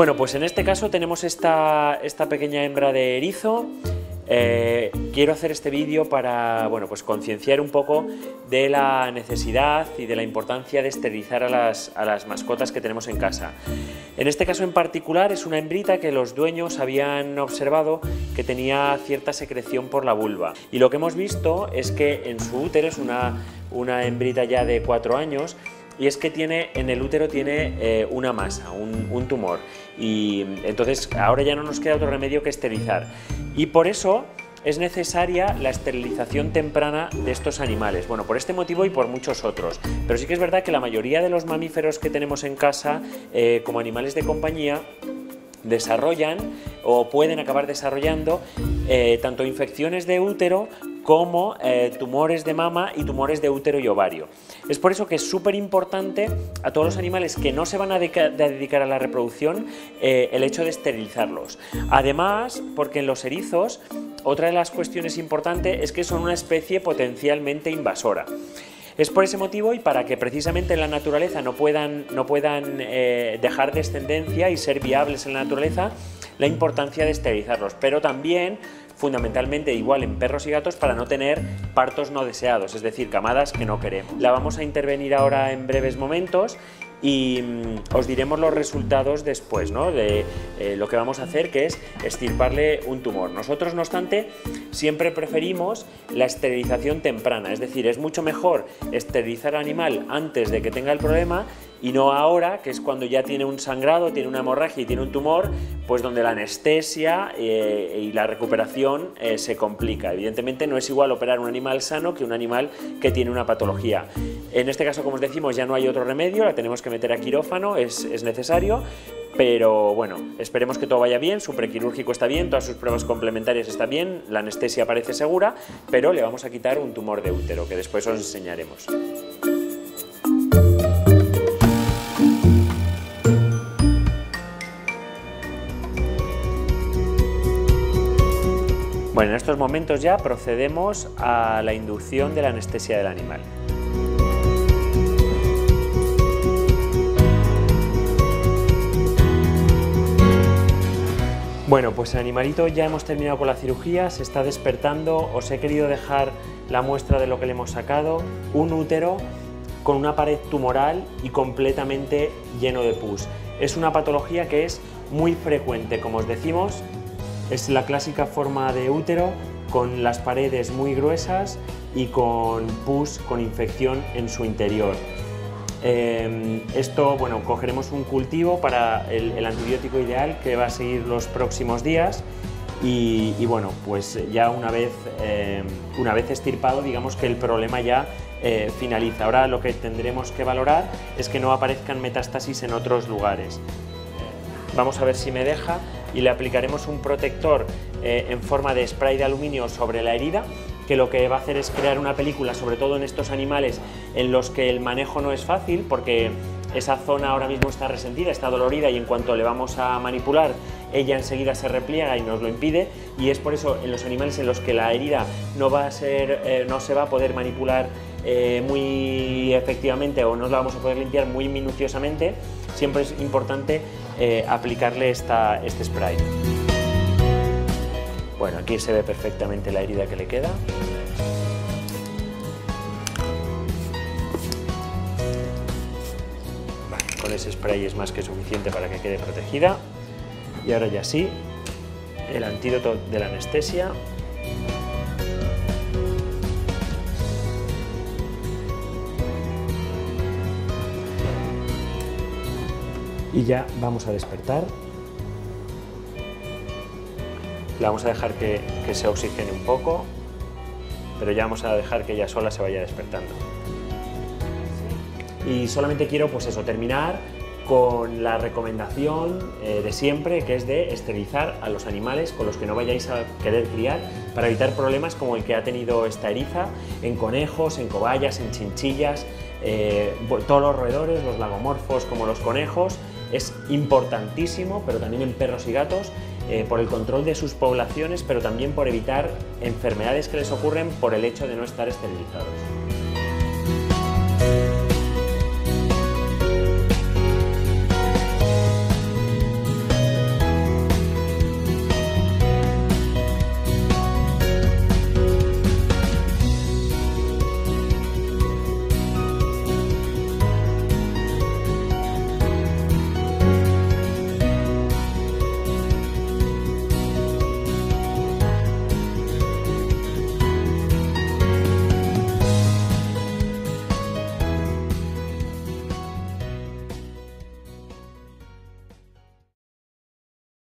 Bueno, pues en este caso tenemos esta pequeña hembra de erizo. Quiero hacer este vídeo para, bueno, pues concienciar un poco de la necesidad y de la importancia de esterilizar a las mascotas que tenemos en casa. En este caso en particular es una hembrita que los dueños habían observado que tenía cierta secreción por la vulva. Y lo que hemos visto es que en su útero, es una hembrita ya de 4 años, y es que en el útero tiene una masa, un tumor, y entonces ahora ya no nos queda otro remedio que esterilizar. Y por eso es necesaria la esterilización temprana de estos animales, bueno, por este motivo y por muchos otros. Pero sí que es verdad que la mayoría de los mamíferos que tenemos en casa como animales de compañía desarrollan o pueden acabar desarrollando tanto infecciones de útero como tumores de mama y tumores de útero y ovario. Es por eso que es súper importante a todos los animales que no se van a dedicar a la reproducción el hecho de esterilizarlos. Además, porque en los erizos, otra de las cuestiones importantes es que son una especie potencialmente invasora. Es por ese motivo y para que precisamente en la naturaleza no puedan dejar descendencia y ser viables en la naturaleza, la importancia de esterilizarlos, pero también fundamentalmente igual en perros y gatos para no tener partos no deseados, es decir, camadas que no queremos. La vamos a intervenir ahora en breves momentos y os diremos los resultados después, ¿no?, de lo que vamos a hacer, que es extirparle un tumor. Nosotros, no obstante, siempre preferimos la esterilización temprana, es decir, es mucho mejor esterilizar al animal antes de que tenga el problema y no ahora, que es cuando ya tiene un sangrado, tiene una hemorragia y tiene un tumor, pues donde la anestesia y la recuperación se complica. Evidentemente no es igual operar un animal sano que un animal que tiene una patología. En este caso, como os decimos, ya no hay otro remedio, la tenemos que meter a quirófano, es necesario, pero bueno, esperemos que todo vaya bien, su prequirúrgico está bien, todas sus pruebas complementarias están bien, la anestesia parece segura, pero le vamos a quitar un tumor de útero, que después os enseñaremos. Bueno, en estos momentos ya procedemos a la inducción de la anestesia del animal. Bueno, pues el animalito ya hemos terminado con la cirugía, se está despertando. Os he querido dejar la muestra de lo que le hemos sacado, un útero con una pared tumoral y completamente lleno de pus. Es una patología que es muy frecuente, como os decimos. Es la clásica forma de útero con las paredes muy gruesas y con pus, con infección en su interior. Esto, bueno, cogeremos un cultivo para el antibiótico ideal que va a seguir los próximos días y bueno, pues ya una vez extirpado, digamos que el problema ya finaliza. Ahora lo que tendremos que valorar es que no aparezcan metástasis en otros lugares. Vamos a ver si me deja. Y le aplicaremos un protector en forma de spray de aluminio sobre la herida, que lo que va a hacer es crear una película, sobre todo en estos animales en los que el manejo no es fácil, porque esa zona ahora mismo está resentida, está dolorida y en cuanto le vamos a manipular, ella enseguida se repliega y nos lo impide, y es por eso en los animales en los que la herida no se va a poder manipular muy efectivamente o no la vamos a poder limpiar muy minuciosamente, siempre es importante aplicarle este spray. Bueno, aquí se ve perfectamente la herida que le queda. Vale, con ese spray es más que suficiente para que quede protegida. Y ahora ya sí, el antídoto de la anestesia. Y ya vamos a despertar. La vamos a dejar que se oxigene un poco, pero ya vamos a dejar que ella sola se vaya despertando. Y solamente quiero, pues eso, terminar con la recomendación de siempre, que es de esterilizar a los animales con los que no vayáis a querer criar para evitar problemas como el que ha tenido esta eriza en conejos, en cobayas, en chinchillas, todos los roedores, los lagomorfos como los conejos. Es importantísimo, pero también en perros y gatos, por el control de sus poblaciones, pero también por evitar enfermedades que les ocurren por el hecho de no estar esterilizados.